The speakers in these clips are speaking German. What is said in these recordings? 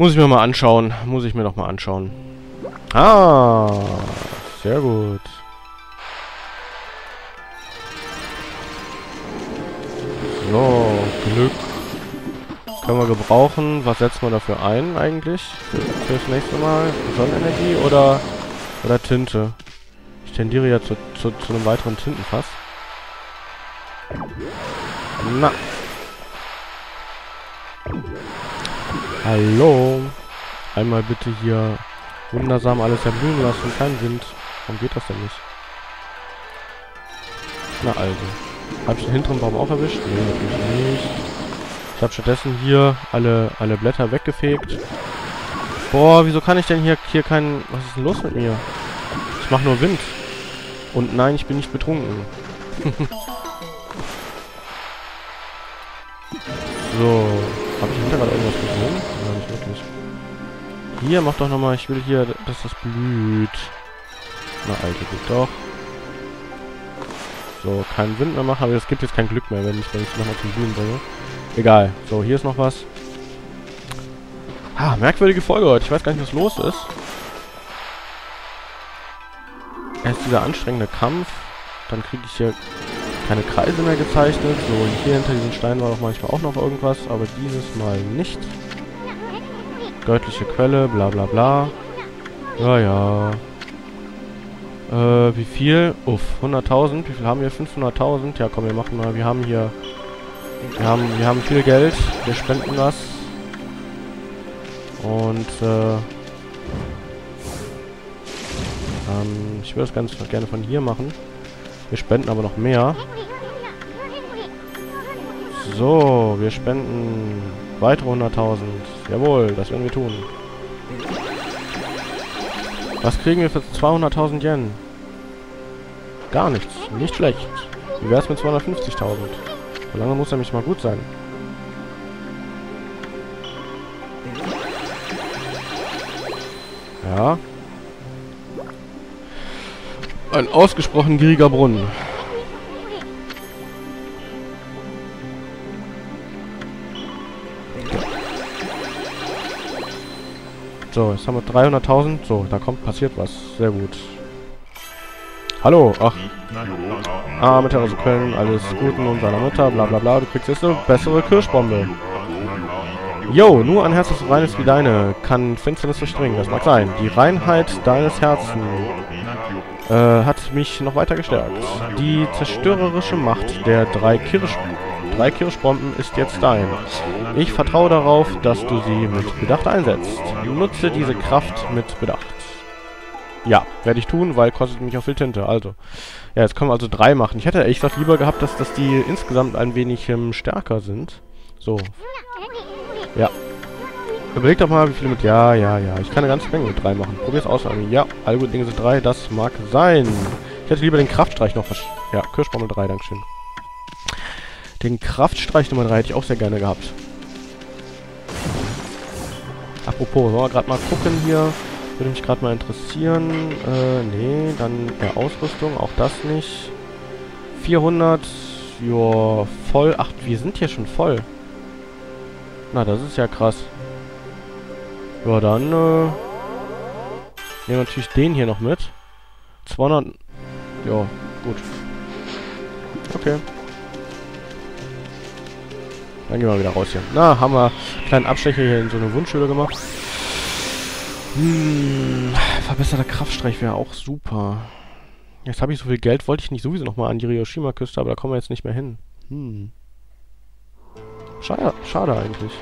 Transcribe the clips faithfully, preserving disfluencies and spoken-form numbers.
Muss ich mir mal anschauen. Muss ich mir doch mal anschauen. Ah, sehr gut. So, Glück. Können wir gebrauchen. Was setzt man dafür ein eigentlich? Für, fürs nächste Mal? Sonnenenergie oder, oder Tinte? Ich tendiere ja zu, zu, zu einem weiteren Tintenfass. Na. Hallo. Einmal bitte hier wundersam alles erblühen lassen. Kein Wind. Warum geht das denn nicht? Na also. Habe ich den hinteren Baum auch erwischt? Nee, natürlich nicht. Ich habe stattdessen hier alle, alle Blätter weggefegt. Boah, wieso kann ich denn hier, hier keinen... Was ist denn los mit mir? Ich mache nur Wind. Und nein, ich bin nicht betrunken. So. Habe ich hinterher gerade irgendwas gesehen? Nein, nicht wirklich. Hier, mach doch nochmal. Ich will hier, dass das blüht. Na, Alter, geht doch. So, keinen Wind mehr machen. Aber es gibt jetzt kein Glück mehr, wenn ich es wenn nochmal zum Blühen bringe. Egal. So, hier ist noch was. Ah, merkwürdige Folge heute. Ich weiß gar nicht, was los ist. Erst dieser anstrengende Kampf. Dann kriege ich hier... keine Kreise mehr gezeichnet. So, hier hinter diesen Steinen war doch manchmal auch noch irgendwas, aber dieses Mal nicht. Göttliche Quelle, bla bla bla. Ja, ja. Äh, wie viel? Uff, hunderttausend. Wie viel haben wir? fünfhunderttausend. Ja, komm, wir machen mal. Wir haben hier... Wir haben, wir haben viel Geld. Wir spenden das. Und, äh... Ähm, ich würde das ganz gerne von hier machen. Wir spenden aber noch mehr. So, wir spenden weitere hunderttausend. Jawohl, das werden wir tun. Was kriegen wir für zweihunderttausend Yen? Gar nichts. Nicht schlecht. Wie wär's mit zweihundertfünfzigtausend? So lange muss er mich mal gut sein. Ja. Ein ausgesprochen gieriger Brunnen. So, jetzt haben wir dreihunderttausend. So, da kommt passiert was. Sehr gut. Hallo, ach. Ah, mit Terrassequellen, alles Guten und seiner Mutter, bla bla bla. Du kriegst jetzt eine bessere Kirschbombe. Jo, nur ein Herz, das reines wie deine, kann Finsternis durchdringen. Das mag sein. Die Reinheit deines Herzens... Äh, hat mich noch weiter gestärkt. Die zerstörerische Macht der drei, Kirsch drei Kirschbomben ist jetzt dein. Ich vertraue darauf, dass du sie mit Bedacht einsetzt. Nutze diese Kraft mit Bedacht. Ja, werde ich tun, weil kostet mich auch viel Tinte. Also, ja, jetzt können wir also drei machen. Ich hätte echt was lieber gehabt, dass, dass die insgesamt ein wenig ähm, stärker sind. So. Ja. Überleg doch mal, wie viele mit... Ja, ja, ja. Ich kann eine ganze Menge mit drei machen. Probier's aus. Ja, alle guten Dinge sind drei. Das mag sein. Ich hätte lieber den Kraftstreich noch versch... Ja, Kirschbaum drei, dankeschön. Den Kraftstreich Nummer drei hätte ich auch sehr gerne gehabt. Apropos, wollen wir gerade mal gucken hier. Würde mich gerade mal interessieren. Äh, nee, dann ja, Ausrüstung. Auch das nicht. vierhundert. Joa, voll. Ach, wir sind hier schon voll. Na, das ist ja krass. Ja, dann, äh, nehmen wir natürlich den hier noch mit. zweihundert, ja, gut. Okay. Dann gehen wir wieder raus hier. Na, haben wir einen kleinen Abstecher hier in so eine Wunschhöhle gemacht. Hm, verbesserter Kraftstreich wäre auch super. Jetzt habe ich so viel Geld, wollte ich nicht sowieso nochmal an die Ryoshima-Küste, aber da kommen wir jetzt nicht mehr hin. Hm. Schade, schade eigentlich.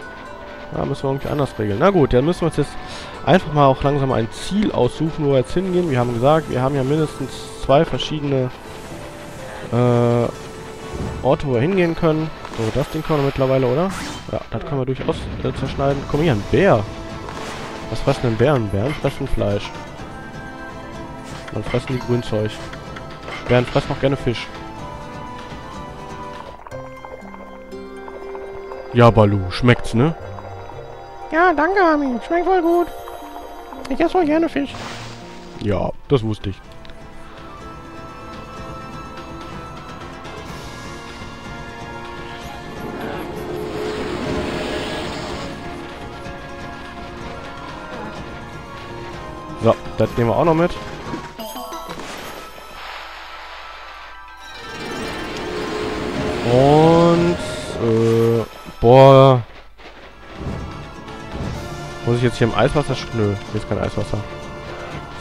Da müssen wir irgendwie anders regeln. Na gut, dann müssen wir uns jetzt einfach mal auch langsam ein Ziel aussuchen, wo wir jetzt hingehen. Wir haben gesagt, wir haben ja mindestens zwei verschiedene äh, Orte, wo wir hingehen können. So, das Ding können wir mittlerweile, oder? Ja, das können wir durchaus äh, zerschneiden. Komm hier, ein Bär. Was fressen denn Bären? Bären fressen Fleisch. Dann fressen die Grünzeug. Bären fressen auch gerne Fisch. Ja, Balu, schmeckt's, ne? Ja, danke, Ami. Schmeckt voll gut. Ich esse voll gerne Fisch. Ja, das wusste ich. So, das nehmen wir auch noch mit. Und... Äh, boah. Muss ich jetzt hier im Eiswasser... Nö, hier ist kein Eiswasser.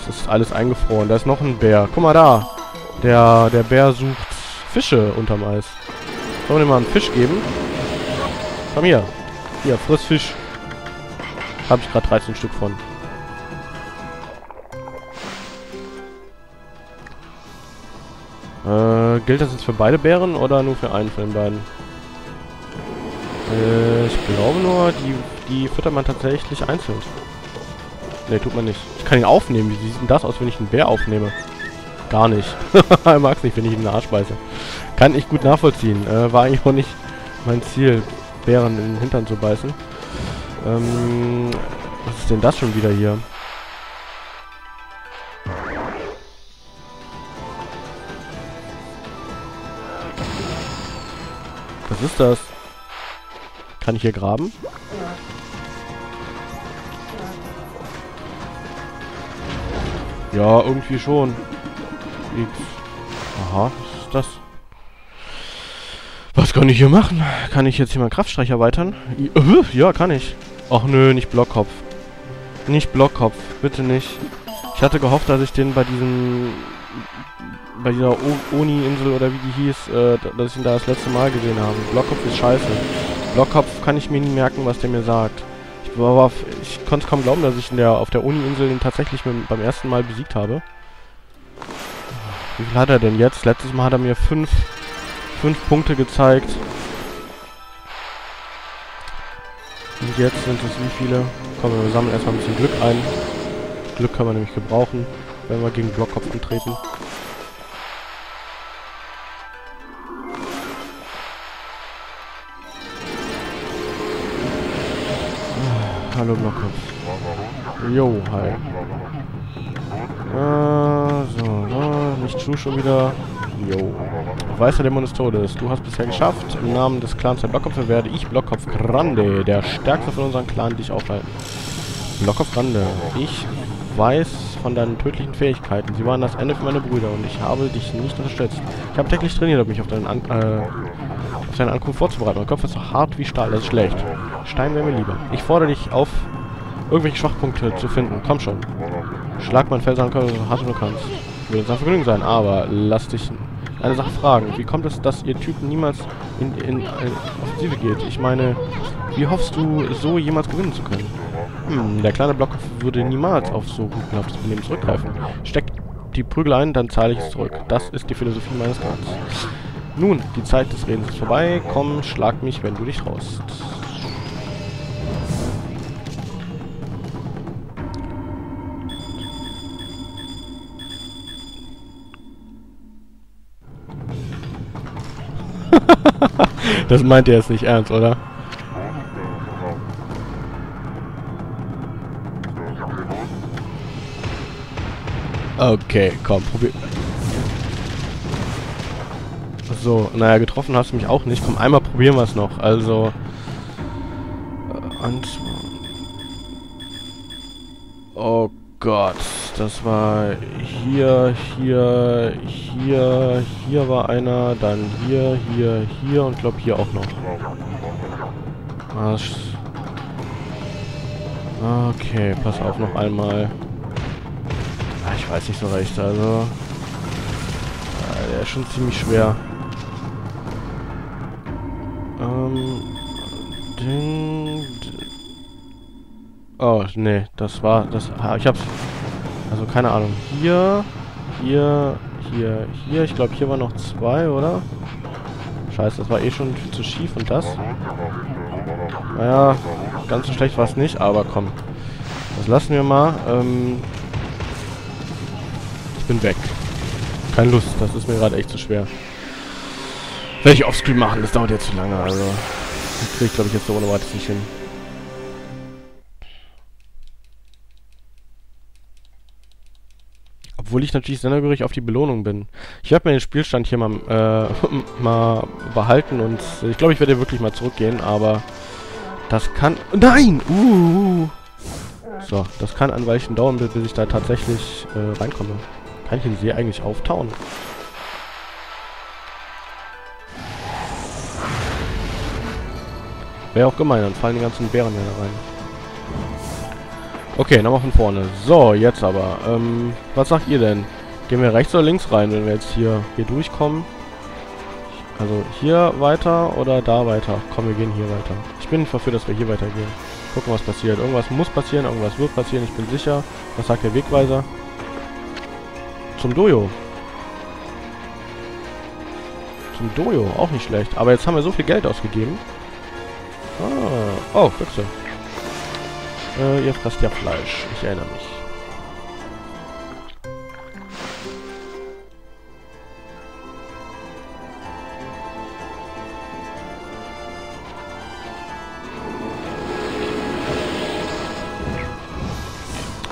Das ist alles eingefroren. Da ist noch ein Bär. Guck mal da. Der, der Bär sucht Fische unterm Eis. Sollen wir dem mal einen Fisch geben? Komm hier. Hier, friss Fisch. Hab ich gerade dreizehn Stück von. Äh, gilt das jetzt für beide Bären oder nur für einen von den beiden? Äh, ich glaube nur, die, die füttert man tatsächlich einzeln. Ne, tut man nicht. Ich kann ihn aufnehmen. Wie sieht denn das aus, wenn ich einen Bär aufnehme? Gar nicht. Er mag es nicht, wenn ich ihn in den Arsch beiße. Kann ich gut nachvollziehen. Äh, war eigentlich auch nicht mein Ziel, Bären in den Hintern zu beißen. Ähm, was ist denn das schon wieder hier? Was ist das? Kann ich hier graben? Ja, irgendwie schon. Aha, was ist das? Was kann ich hier machen? Kann ich jetzt hier meinen Kraftstreich erweitern? Ja, kann ich. Ach nö, nicht Blockkopf. Nicht Blockkopf, bitte nicht. Ich hatte gehofft, dass ich den bei diesem... bei dieser Oni-Insel oder wie die hieß, äh, dass ich ihn da das letzte Mal gesehen habe. Blockkopf ist scheiße. Blockkopf kann ich mir nie merken, was der mir sagt. Ich, war, ich konnte es kaum glauben, dass ich in der, auf der Oni-Insel ihn tatsächlich mit, beim ersten Mal besiegt habe. Wie viel hat er denn jetzt? Letztes Mal hat er mir fünf, fünf Punkte gezeigt. Und jetzt sind es wie viele? Komm, wir sammeln erstmal ein bisschen Glück ein. Glück kann man nämlich gebrauchen, wenn wir gegen Blockkopf antreten. Hallo Blockkopf. Jo, hi. Ah, so, ah, nicht zu schon wieder. Jo. Weißer Dämon des Todes. Du hast bisher geschafft. Im Namen des Clans der Blockköpfe werde ich Blockkopf Grande, der stärkste von unseren Clan, dich aufhalten. Blockkopf Grande. Ich weiß von deinen tödlichen Fähigkeiten. Sie waren das Ende für meine Brüder und ich habe dich nicht unterstützt. Ich habe täglich trainiert, um mich auf deinen An äh, auf deine Ankunft vorzubereiten. Mein Kopf ist so hart wie Stahl. Das ist schlecht. Stein wäre mir lieber. Ich fordere dich auf, irgendwelche Schwachpunkte zu finden. Komm schon. Schlag mein Felsen an, so hart du kannst. Würde uns ein Vergnügen sein, aber lass dich eine Sache fragen. Wie kommt es, dass ihr Typen niemals in, in, in, in Offensive geht? Ich meine, wie hoffst du, so jemals gewinnen zu können? Hm, der kleine Blockkopf würde niemals auf so gutenhaftes Benehmen zurückgreifen. Steck die Prügel ein, dann zahle ich es zurück. Das ist die Philosophie meines Plans. Nun, die Zeit des Redens ist vorbei. Komm, schlag mich, wenn du dich traust. Das meint ihr jetzt nicht ernst, oder? Okay, komm, probier. So, naja, getroffen hast du mich auch nicht. Komm, einmal probieren wir es noch. Also... Und... Oh Gott. Das war hier, hier, hier, hier war einer, dann hier, hier, hier und glaube hier auch noch. Okay, pass auf noch einmal. Ich weiß nicht so recht, also... Der ist schon ziemlich schwer. Ähm... Ding... Oh, nee, das war... das. Ich hab's... Also, keine Ahnung. Hier, hier, hier, hier. Ich glaube, hier waren noch zwei, oder? Scheiße, das war eh schon viel zu schief und das. Naja, ganz so schlecht war es nicht, aber komm. Das lassen wir mal. Ähm ich bin weg. Keine Lust, das ist mir gerade echt zu schwer. Werde ich offscreen machen, das dauert jetzt zu lange, also. Das kriege ich, glaube ich, jetzt so ohne weiteres nicht hin. Obwohl ich natürlich sendergierig auf die Belohnung bin. Ich werde mir den Spielstand hier mal, äh, mal behalten und ich glaube, ich werde wirklich mal zurückgehen, aber das kann... Nein! Uh, uh. So, das kann an Weilchen dauern, bis ich da tatsächlich äh, reinkomme. Kann ich den See eigentlich auftauen? Wäre auch gemein, dann fallen die ganzen Bären ja da rein. Okay, nochmal von vorne. So, jetzt aber. Ähm, was sagt ihr denn? Gehen wir rechts oder links rein, wenn wir jetzt hier, hier durchkommen? Also hier weiter oder da weiter? Komm, wir gehen hier weiter. Ich bin dafür, dass wir hier weitergehen. Gucken, was passiert. Irgendwas muss passieren, irgendwas wird passieren, ich bin sicher. Was sagt der Wegweiser? Zum Dojo. Zum Dojo, auch nicht schlecht. Aber jetzt haben wir so viel Geld ausgegeben. Ah, oh, Füchse. Äh, ihr frisst ja Fleisch. Ich erinnere mich.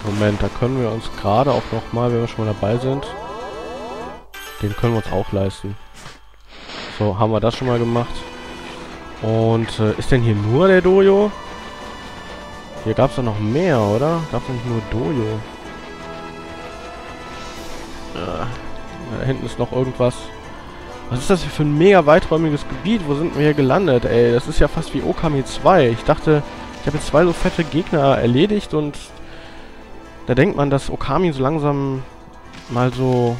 Moment, da können wir uns gerade auch nochmal, wenn wir schon mal dabei sind, den können wir uns auch leisten. So, haben wir das schon mal gemacht. Und äh, ist denn hier nur der Dojo? Hier gab es doch noch mehr, oder? Gab es nicht nur Dojo? Ah, da hinten ist noch irgendwas. Was ist das hier für ein mega weiträumiges Gebiet? Wo sind wir hier gelandet, ey? Das ist ja fast wie Okami zwei. Ich dachte, ich habe jetzt zwei so fette Gegner erledigt und da denkt man, dass Okami so langsam mal so...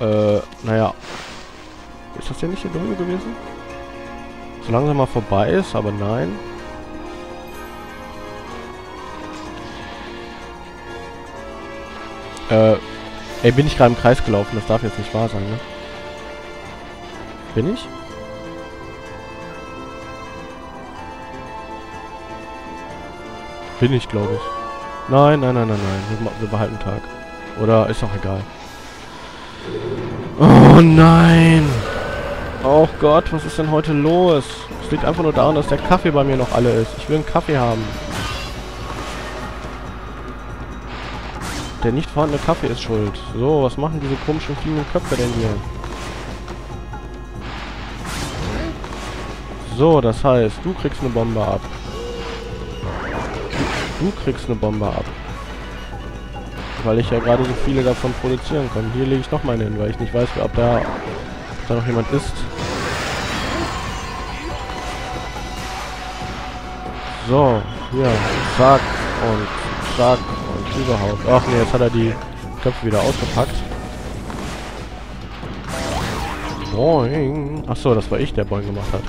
Äh, naja. Ist das ja nicht der Dojo gewesen? So langsam mal vorbei ist, aber nein. Äh, ey, bin ich gerade im Kreis gelaufen, das darf jetzt nicht wahr sein, ne? Bin ich? Bin ich, glaube ich. Nein, nein, nein, nein, nein. Wir behalten Tag. Oder ist doch egal. Oh nein! Oh Gott, was ist denn heute los? Es liegt einfach nur daran, dass der Kaffee bei mir noch alle ist. Ich will einen Kaffee haben. Der nicht vorhandene Kaffee ist schuld. So, was machen diese komischen fliegenden Köpfe denn hier? So, das heißt, du kriegst eine Bombe ab. Du kriegst eine Bombe ab. Weil ich ja gerade so viele davon produzieren kann. Hier lege ich noch meine hin, weil ich nicht weiß, ob da... da noch jemand ist. So, hier. Zack und zack und überhaupt. Ach ne, jetzt hat er die Köpfe wieder ausgepackt. Boing. Achso, das war ich, der Boing gemacht hat.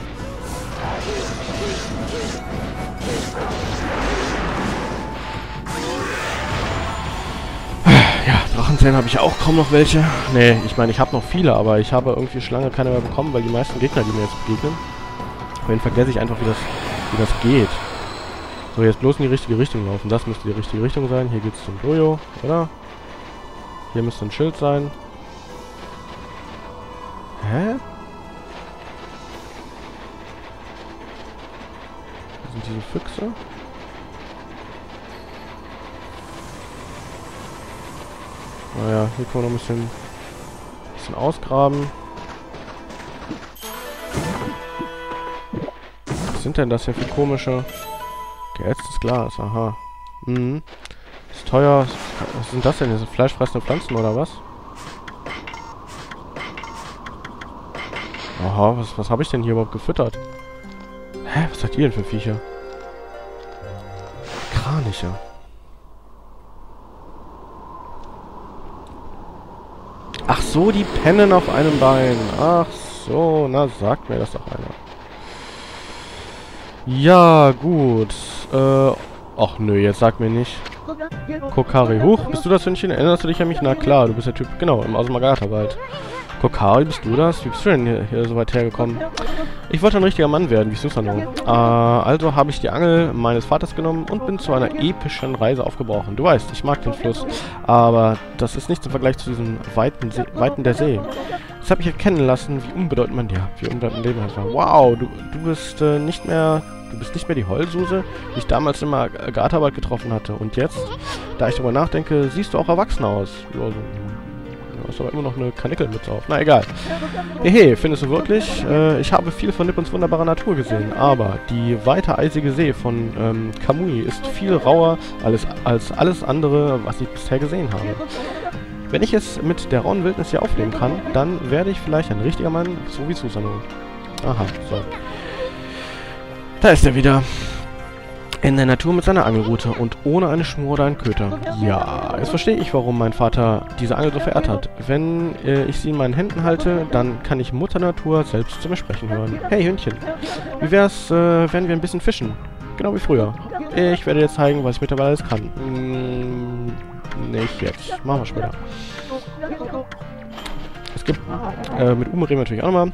Drachenzähne habe ich auch kaum noch welche. Nee, ich meine, ich habe noch viele, aber ich habe irgendwie schon lange keine mehr bekommen, weil die meisten Gegner, die mir jetzt begegnen, auf jeden Fall vergesse ich einfach, wie das, wie das geht. So, jetzt bloß in die richtige Richtung laufen. Das müsste die richtige Richtung sein. Hier geht's zum Dojo, oder? Hier müsste ein Schild sein. Hä? Das sind diese Füchse? Naja, hier können wir noch ein bisschen, bisschen ausgraben. Was sind denn das hier für komische? Geätztes Glas, aha. Mhm. Ist teuer. Was sind das denn hier? Sind fleischfressende Pflanzen oder was? Aha, was, was habe ich denn hier überhaupt gefüttert? Hä, was seid ihr denn für Viecher? Kraniche. Ach so, die pennen auf einem Bein. Ach so, na sagt mir das doch einer. Ja, gut. Äh, ach nö, jetzt sag mir nicht. Kokari, huch, bist du das Hündchen? Erinnerst du dich an mich? Na klar, du bist der Typ, genau, im Asomagata-Wald. Kokari, bist du das? Wie bist du denn hier, hier so weit hergekommen? Ich wollte ein richtiger Mann werden, wie Susanoo. Äh, also habe ich die Angel meines Vaters genommen und bin zu einer epischen Reise aufgebrochen. Du weißt, ich mag den Fluss, aber das ist nichts im Vergleich zu diesem weiten, See, weiten der See. Das habe ich erkennen lassen, wie unbedeutend man ja, wie unbedeutend Leben hat. Wow, du, du bist äh, nicht mehr... Du bist nicht mehr die Heulsuse, die ich damals im Gartenwald getroffen hatte. Und jetzt, da ich darüber nachdenke, siehst du auch erwachsen aus. Also, ist aber immer noch eine Karnickelmütze auf. Na egal. Hehe, findest du wirklich? Äh, ich habe viel von Nippons wunderbarer Natur gesehen, aber die weite eisige See von ähm, Kamui ist viel rauer als, als alles andere, was ich bisher gesehen habe. Wenn ich es mit der rauen Wildnis hier aufnehmen kann, dann werde ich vielleicht ein richtiger Mann, so wie Susanoo. Aha, so. Da ist er wieder. In der Natur mit seiner Angelrute und ohne eine Schnur oder einen Köter. Ja, jetzt verstehe ich, warum mein Vater diese Angel so verehrt hat. Wenn äh, ich sie in meinen Händen halte, dann kann ich Mutter Natur selbst zu mir sprechen hören. Hey Hündchen, wie wär's, äh, wenn wir ein bisschen fischen? Genau wie früher. Ich werde dir zeigen, was ich mittlerweile alles kann. Hm, nicht jetzt. Machen wir später. Es gibt äh, mit Ume reden wir natürlich auch nochmal.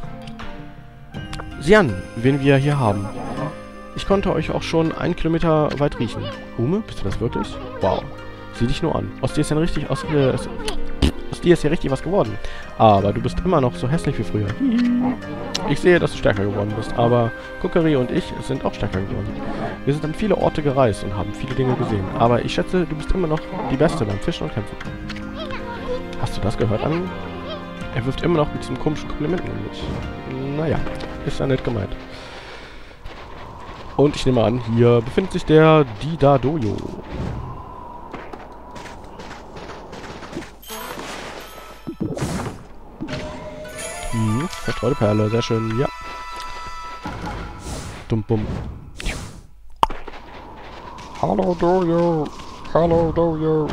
Sieh an, wen wir hier haben. Ich konnte euch auch schon einen Kilometer weit riechen. Hume, bist du das wirklich? Wow. Sieh dich nur an. Aus dir ist ja richtig, aus, äh, aus dir ist ja richtig was geworden. Aber du bist immer noch so hässlich wie früher. Ich sehe, dass du stärker geworden bist, aber Kukeri und ich sind auch stärker geworden. Wir sind an viele Orte gereist und haben viele Dinge gesehen. Aber ich schätze, du bist immer noch die Beste beim Fischen und Kämpfen. Hast du das gehört, Anni? Er wirft immer noch mit diesem komischen Komplimenten um mich. Naja, ist ja nett gemeint. Und ich nehme an, hier befindet sich der Dida-Dojo. Hm, verstreute Perle, sehr schön, ja. Dumm-bumm. Hallo Dojo, hallo Dojo.